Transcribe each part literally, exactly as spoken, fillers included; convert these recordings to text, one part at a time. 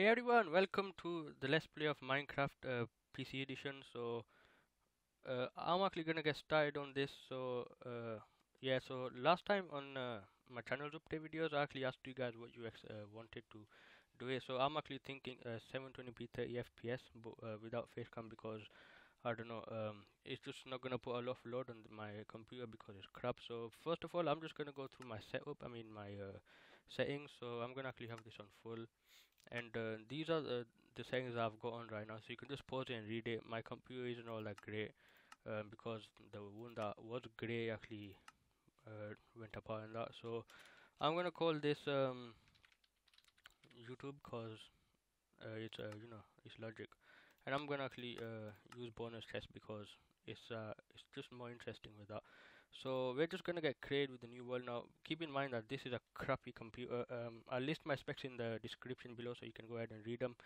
Hey everyone, welcome to the Let's Play of Minecraft uh, P C edition. So uh, I'm actually gonna get started on this. So uh, yeah, so last time on uh, my channel's update videos, I actually asked you guys what you uh, wanted to do here. So I'm actually thinking uh, seven twenty p thirty F P S, but uh, without facecam, because I don't know, um, it's just not gonna put a lot of load on my computer because it's crap. So first of all, I'm just gonna go through my setup. I mean my uh, settings. So I'm gonna actually have this on full. And uh, these are the, the settings I've got on right now, so you can just pause it and read it. My computer isn't all that great um, because the one that was grey actually uh, went apart and that. So I'm gonna call this um, YouTube because uh, it's uh, you know it's logic, and I'm gonna actually uh, use bonus test because it's uh, it's just more interesting with that. So we're just gonna get created with the new world now. Keep in mind that this is a crappy computer. Um, I'll list my specs in the description below, so you can go ahead and read them.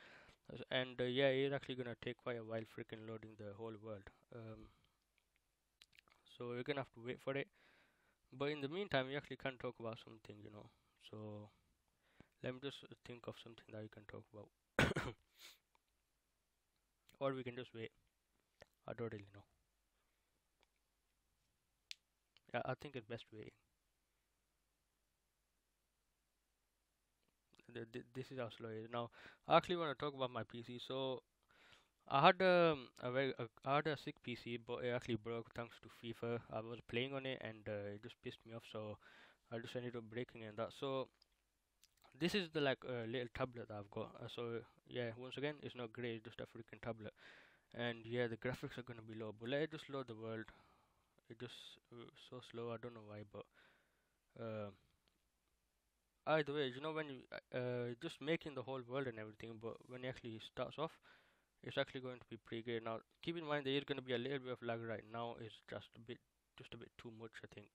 And uh, yeah, it's actually gonna take quite a while freaking loading the whole world. Um, so you're gonna have to wait for it. But in the meantime, you actually can talk about something, you know. So let me just think of something that you can talk about, or we can just wait. I don't really know. I think it's best way. The, the, this is how slow it is. Now, I actually want to talk about my P C. So, I had um, a very, uh, I had a sick P C, but it actually broke thanks to FIFA. I was playing on it, and uh, it just pissed me off. So, I just ended up breaking it and that. So, this is the like uh, little tablet that I've got. Uh, so, yeah, once again, it's not great. It's just a freaking tablet. And yeah, the graphics are gonna be low. But let's just load the world. It just uh, so slow. I don't know why, but uh, either way, you know, when you uh, just making the whole world and everything, but when it actually starts off, it's actually going to be pretty great. Now, keep in mind there is going to be a little bit of lag right now. It's just a bit, just a bit too much, I think.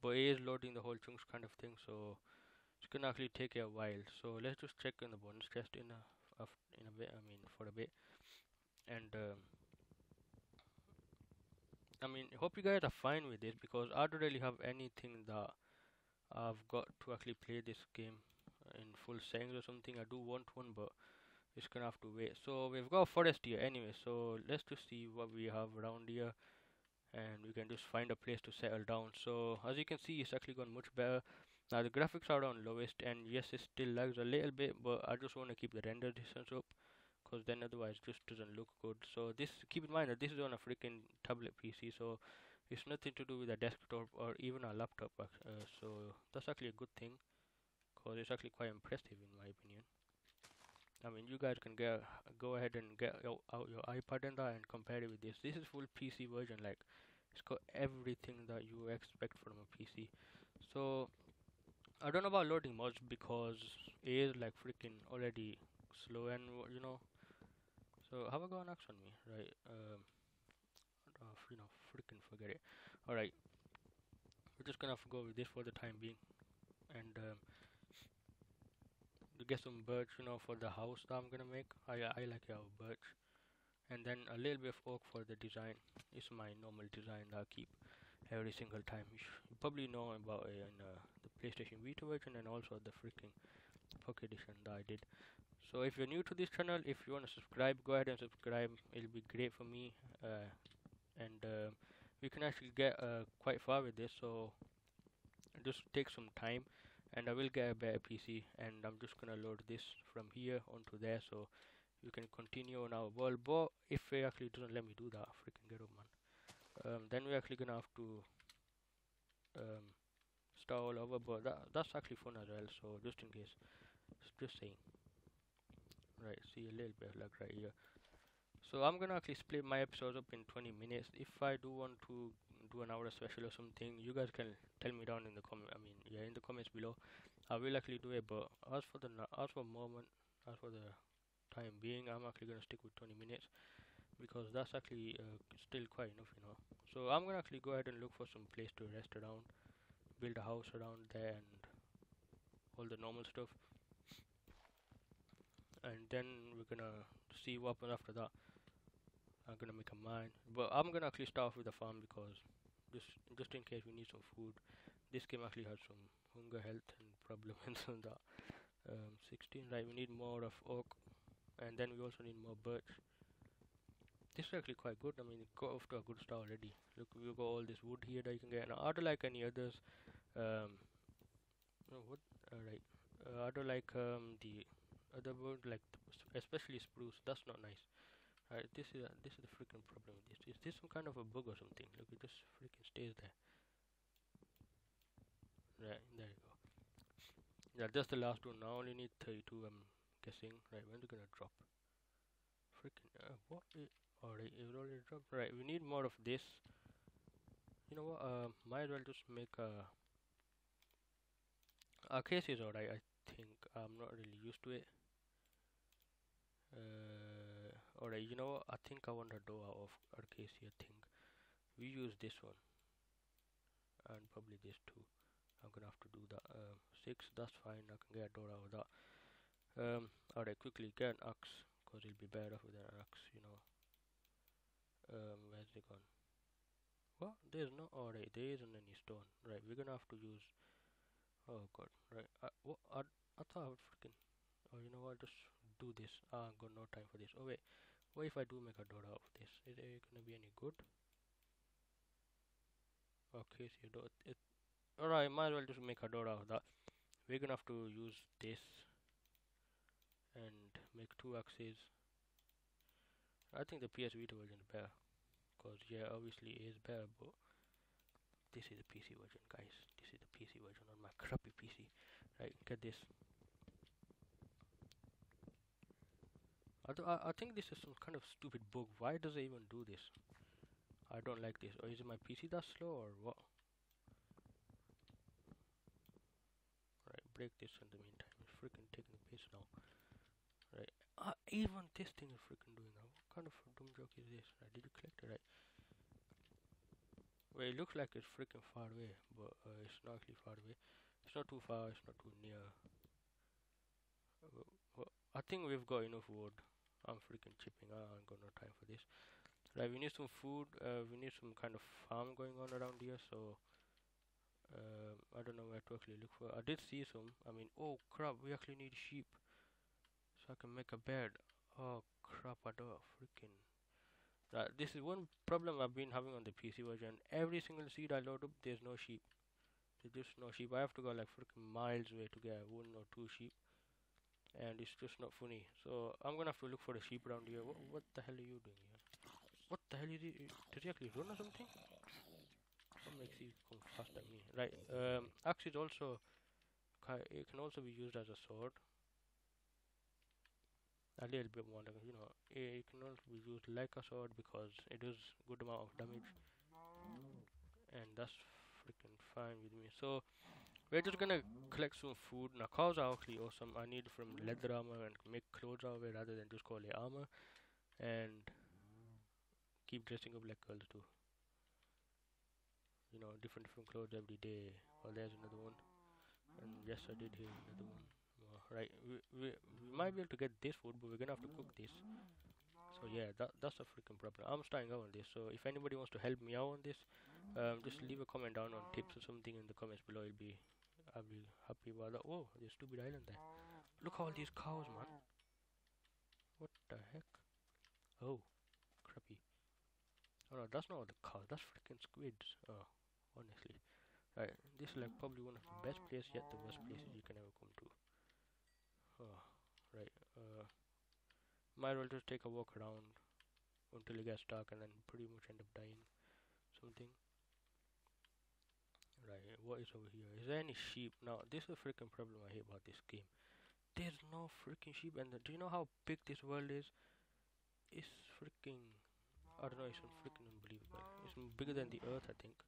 But it is loading the whole chunks kind of thing, so it's gonna actually take a while. So let's just check in the bonus test in a in a bit. I mean, for a bit, and. Um, I mean, hope you guys are fine with this because I don't really have anything that I've got to actually play this game in full settings or something. I do want one, but it's gonna have to wait. So we've got a forest here anyway, so let's just see what we have around here, and we can just find a place to settle down. So as you can see, it's actually gone much better. Now the graphics are on lowest, and yes, it still lags a little bit, but I just want to keep the render distance up, because then otherwise it just doesn't look good. So this, keep in mind that this is on a freaking tablet P C, so it's nothing to do with a desktop or even a laptop. Uh, so that's actually a good thing, because it's actually quite impressive in my opinion. I mean, you guys can get, go ahead and get your, out your iPad and that and compare it with this. This is full P C version, like it's got everything that you expect from a P C. So I don't know about loading mods because it is like freaking already slow, and you know. So have I got an axe on me? Right, um, you know, freaking forget it. Alright, we're just gonna have to go with this for the time being, and um, to get some birch, you know, for the house that I'm gonna make. I I like it, have birch, and then a little bit of oak for the design. It's my normal design that I keep every single time. You, you probably know about it in uh, the PlayStation Vita version and also the freaking Pocket Edition that I did. So if you're new to this channel, if you want to subscribe, go ahead and subscribe. It'll be great for me, uh, and uh, we can actually get uh, quite far with this. So just take some time, and I will get a better P C. And I'm just gonna load this from here onto there, so you can continue on our world. But if it actually doesn't let me do that, freaking get up, man. Um, then we're actually gonna have to um, start all over. But that that's actually fun as well. So just in case, just saying. Right, see a little bit of lag right here. So I'm gonna actually split my episodes up in twenty minutes. If I do want to do an hour special or something, you guys can tell me down in the comment. I mean, yeah, in the comments below. I will actually do it, but as for the as for moment, as for the time being, I'm actually gonna stick with twenty minutes because that's actually uh, still quite enough, you know. So I'm gonna actually go ahead and look for some place to rest around, build a house around there, and all the normal stuff. And then we're gonna see what happens after that. I'm gonna make a mine, but I'm gonna actually start off with a farm because just just in case we need some food. This game actually has some hunger, health, and problems and that. Um, sixteen, right? We need more of oak. and then we also need more birds. This is actually quite good. I mean, it got off to a good start already. Look, we've got all this wood here that you can get. Now, are there like any others? Um, no wood, uh, right? Uh, are there like um, the other wood, like especially spruce? That's not nice. Right? This is uh, this is the freaking problem with this. Is this some kind of a bug or something? Look, it just freaking stays there. Right, there you go. Yeah, that's the last one. Now only need thirty-two. I'm guessing. Right, when's it gonna drop? Freaking uh, what? Alright, it already dropped. Right, we need more of this. You know what? Uh, might as well just make a. Our case is alright. I think I'm not really used to it. Uh, alright, you know what? I think I want a door out of our case here. Think we use this one and probably this too. I'm gonna have to do that. Uh, six, that's fine. I can get a door out of that. Um, alright, quickly get an axe because it'll be better off with an axe, you know. Um, where's it gone? What? There's no. Alright, there isn't any stone. Right, we're gonna have to use. Oh god, right. I, what, I, I thought I would freaking. Oh, you know what? Just do this. Ah, I've got no time for this. Oh, wait. What if I do make a door out of this? Is it gonna be any good? Okay, so you don't. It, alright, might as well just make a door out of that. We're gonna have to use this and make two axes. I think the P S Vita version is better, because yeah, obviously it is better, but this is the P C version, guys. This is the P C version on my crappy P C. Right, get this. I, th I, I think this is some kind of stupid bug. Why does it even do this? I don't like this. Or is it my P C that slow or what? Right, break this in the meantime. It's freaking taking the piss now. Right, uh, even this thing is freaking doing now. What kind of a dumb joke is this? Right, did you collect it right? Well, it looks like it's freaking far away, but uh, it's not actually far away. It's not too far, it's not too near. Uh, well, I think we've got enough wood. I'm freaking chipping, I ain't got no time for this. Right, we need some food, uh, we need some kind of farm going on around here, so. Uh, I don't know where to actually look for. I did see some. I mean, oh crap, we actually need sheep. So I can make a bed. Oh crap, I don't freaking. Uh, this is one problem I've been having on the P C version. Every single seed I load up, there's no sheep. There's just no sheep. I have to go like freaking miles away to get one or two sheep. And it's just not funny. So I'm gonna have to look for a sheep around here. What, what the hell are you doing here? What the hell is he? Did he actually run or something? What makes you come fast at me? Right, um, axe is also, it can also be used as a sword. A little bit more, like, you know, it can also be used like a sword because it does good amount of damage. And that's freaking fine with me. So, we're just gonna collect some food. Now, cows are actually awesome. I need from leather armor and make clothes out of it rather than just call it armor. And keep dressing up like girls do. You know, different different clothes every day. Oh, there's another one. And yes, I did hear another one. Oh, right, we, we we might be able to get this food, but we're gonna have to cook this. So yeah, that that's a freaking problem. I'm starting out on this. So if anybody wants to help me out on this, um, just leave a comment down on tips or something in the comments below. It'll be, I'll be happy about that. Oh, this stupid island there. Look at all these cows, man. What the heck? Oh, crappy. Oh no, that's not the cows. That's freaking squids. Oh. Honestly, right, this is like probably one of the best places, yet the worst places you can ever come to. Oh, right, uh, might as well just take a walk around until it gets dark and then pretty much end up dying something. Right, what is over here? Is there any sheep? Now, this is a freaking problem I hate about this game. There's no freaking sheep, and the, do you know how big this world is? It's freaking, I don't know, it's freaking unbelievable. It's bigger than the earth, I think.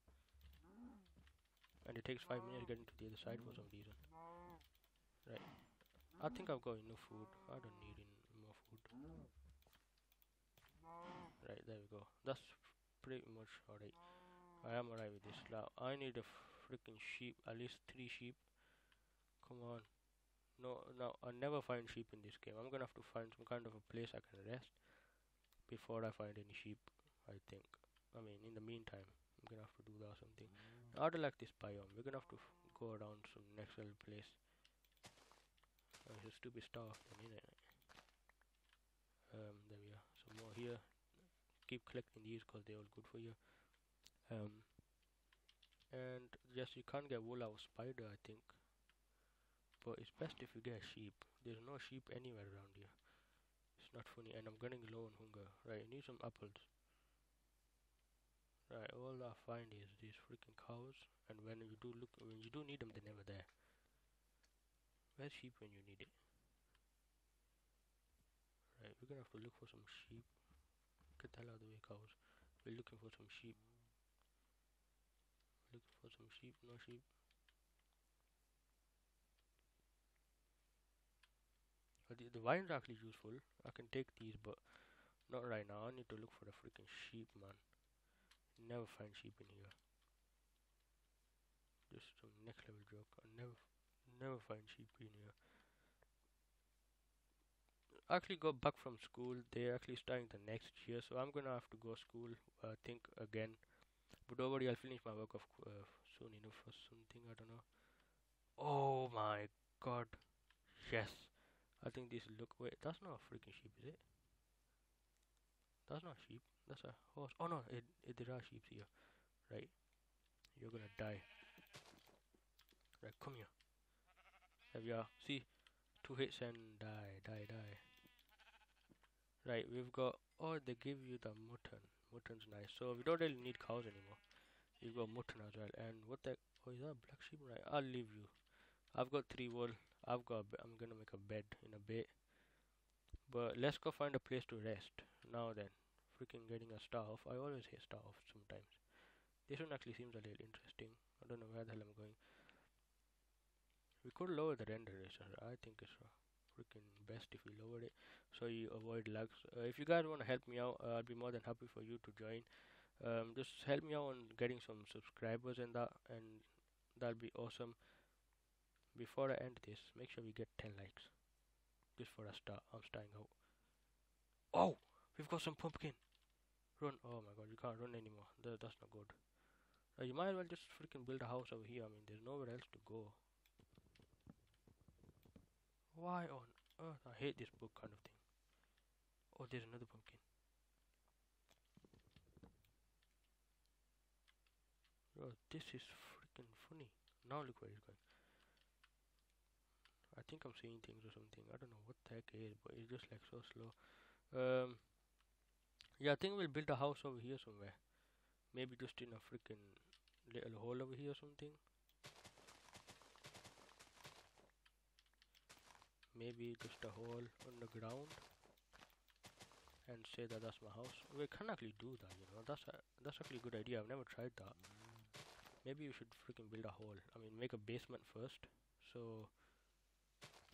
And it takes five minutes getting to the other side for some reason. Right. I think I've got enough food. I don't need in more food. Right, there we go. That's pretty much alright. I am alright with this. Now, I need a freaking sheep. At least three sheep. Come on. No, no, I never find sheep in this game. I'm gonna have to find some kind of a place I can rest before I find any sheep, I think. I mean, in the meantime. I'm gonna have to do that or something. I don't like this biome. We're gonna have to f go around some next little place. Oh, it's a stupid star thing, isn't it? keep collecting these because they're all good for you. Um, and yes, you can't get wool out of spider, I think, but it's best if you get a sheep. There's no sheep anywhere around here. It's not funny, and I'm getting low on hunger. Right, I need some apples. Right, all I find is these freaking cows, and when you do look, when you do need them, they're never there. Where's sheep when you need it? Right, we're gonna have to look for some sheep. Get the hell out of the way, cows. We're looking for some sheep. We're looking for some sheep, no sheep. The, the vines are actually useful. I can take these, but not right now. I need to look for the freaking sheep, man. Never find sheep in here. Just some next level joke. I never, never find sheep in here. I actually got back from school. They're actually starting the next year, so I'm gonna have to go school. I uh, think again, but don't worry, I'll finish my work of uh, soon enough or something. I don't know. Oh my god! Yes. I think this look. Wait, that's not a freaking sheep, is it? That's not a sheep. That's a horse. Oh no, it, it, there are sheep here, right? You're gonna die. Right, come here. There we are. See, two hits and die, die, die. Right, we've got. Oh, they give you the mutton. Mutton's nice. So we don't really need cows anymore. You've got mutton as well. And what the? Oh, is that a black sheep? Right, I'll leave you. I've got three wool. I've got. A I'm gonna make a bed in a bit. But let's go find a place to rest now. Then, freaking getting a star off. I always hate star off sometimes. This one actually seems a little interesting. I don't know where the hell I'm going. We could lower the render duration. I think it's freaking best if we lower it, so you avoid lags. Uh, if you guys wanna help me out, uh, I'd be more than happy for you to join. Um, just help me out on getting some subscribers and that, and that'll be awesome. Before I end this, make sure we get ten likes. Just for a start. I'm starting out. Oh! We've got some pumpkin! Run! Oh my god, you can't run anymore. Th that's not good. Now you might as well just freaking build a house over here. I mean, there's nowhere else to go. Why on earth? I hate this book kind of thing. Oh, there's another pumpkin. Bro, this is freaking funny. Now look where it's going. I think I'm seeing things or something. I don't know what the heck it is, but it's just like so slow. Um, yeah, I think we'll build a house over here somewhere. Maybe just in a freaking little hole over here or something. Maybe just a hole underground. And say that that's my house. We can actually do that, you know. That's a, that's actually a good idea. I've never tried that. Maybe we should freaking build a hole. I mean, make a basement first. So...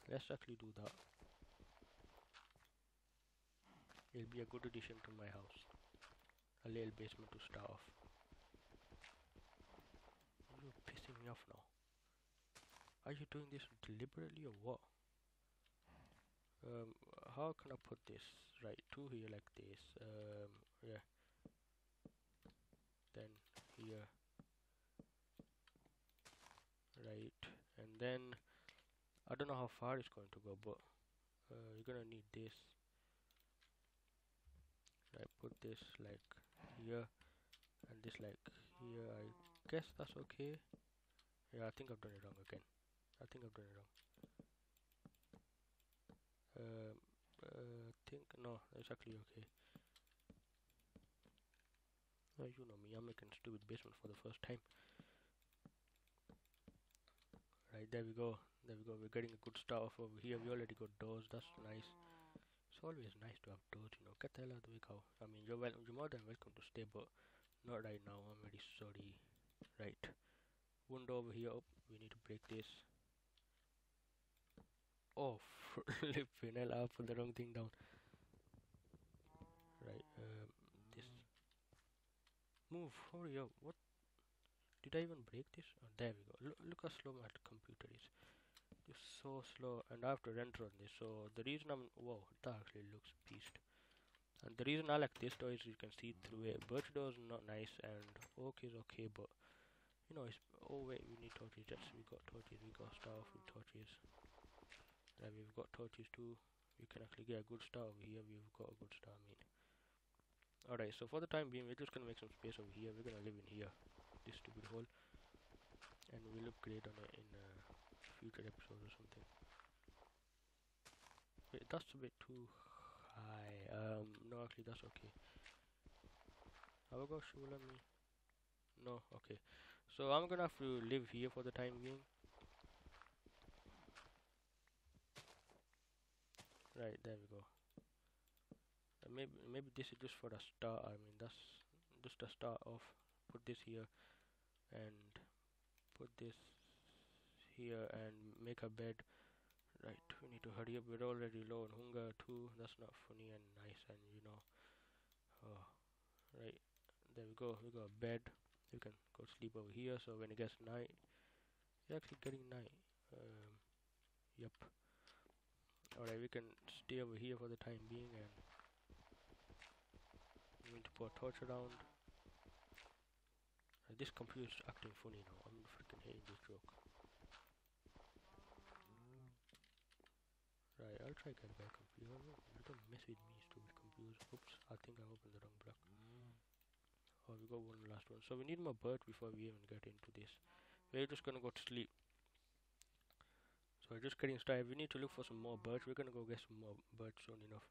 let's actually do that. It'll be a good addition to my house. A little basement to start off. You're pissing me off now. Are you doing this deliberately or what? Um, how can I put this? Right, two here like this. Um, yeah. Then here. Right. And then... I don't know how far it's going to go, but uh, you're gonna need this. I put this like here and this like here. I guess that's okay. Yeah, I think I've done it wrong again. I think I've done it wrong. Um, uh, I think no, that's actually okay. Oh, you know me, I'm making stupid basement for the first time. Right, there we go. There we go, we're getting a good start off over here. We already got doors, that's nice. It's always nice to have doors, you know. Get the hell out of the way, cow. I mean, you're, well, you're more than welcome to stay, but not right now. I'm very sorry. Right. One door over here. Oh, we need to break this. Oh, flipping hell, I put the wrong thing down. Right, um, this. Move, hurry up. What? Did I even break this? Oh, there we go. Look, look how slow my computer is. It's so slow, and I have to render on this. So the reason I'm wow, that actually looks beast. And the reason I like this door is you can see through it. Birch door is not nice, and oak is okay, but you know it's. Oh wait, we need torches. That's we got torches. We got start off with torches. Now we've got torches too. We can actually get a good start over here. We've got a good start. I mean, Alright, so for the time being, we're just gonna make some space over here. We're gonna live in here, this stupid hole, and we'll upgrade on it in a future episode or something. Wait, that's a bit too high. Um, no, actually, that's okay. Have I got shovel on me? No, okay. So I'm gonna have to live here for the time being. Right, there we go. Uh, maybe maybe this is just for the start. I mean, that's just the start of. Put this here, and put this here, and make a bed. Right, we need to hurry up. We're already low on hunger too. That's not funny and nice, and you know. Oh, right, there we go. We got a bed. You can go sleep over here. So when it gets night, you're actually getting night. Um, yep. Alright, we can stay over here for the time being, and I'm going to put a torch around. Uh, this computer is acting funny now. I'm freaking hating this joke. Right, I'll try to get back computer. You don't mess with me, stupid computer. Oops, I think I opened the wrong block. Oh, we got one last one. So we need more bird before we even get into this. We're just gonna go to sleep. We're just getting started. We need to look for some more birds. We're gonna go get some more birds soon enough.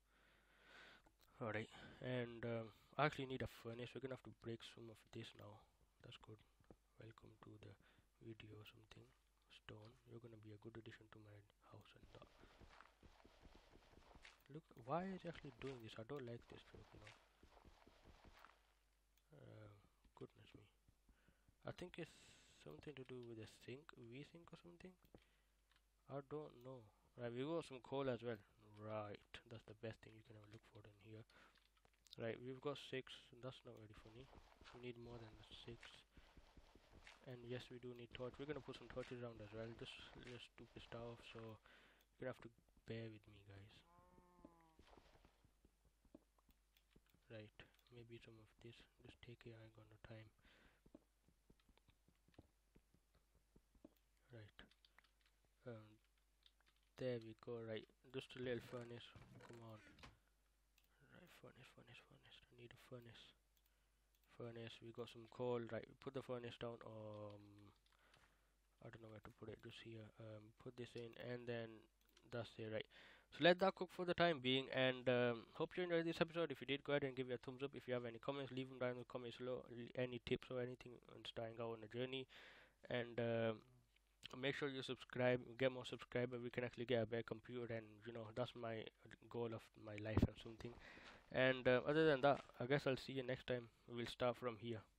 Alright, and um, I actually need a furnace. We're gonna have to break some of this now. That's good. Welcome to the video or something. Stone, you're gonna be a good addition to my house and that. Look, why is he actually doing this? I don't like this joke, you know. Uh, goodness me. I think it's something to do with a sink, V-Sync or something. I don't know. Right, we got some coal as well. Right, that's the best thing you can ever look for in here. Right, we've got six. That's not very funny. We need more than six. And yes, we do need torch. We're gonna put some torches around as well. Just just to pissed off, so you're gonna have to bear with me, guys. Right, maybe some of this. Just take it. I ain't got no time. Right. Um, there we go. Right, just a little furnace. Come on. Right, furnace, furnace, furnace. I need a furnace. Furnace. We got some coal. Right, we put the furnace down. Um, I don't know where to put it. Just here. Um, put this in, and then that's it. Right. So let that cook for the time being. And um, hope you enjoyed this episode. If you did, go ahead and give it a thumbs up. If you have any comments, leave them down in the comments below. Any tips or anything on starting out on a journey, and. Um, Make sure you subscribe, get more subscribers. We can actually get a better computer, and you know, that's my goal of my life and something. And uh, other than that, I guess I'll see you next time. We'll start from here.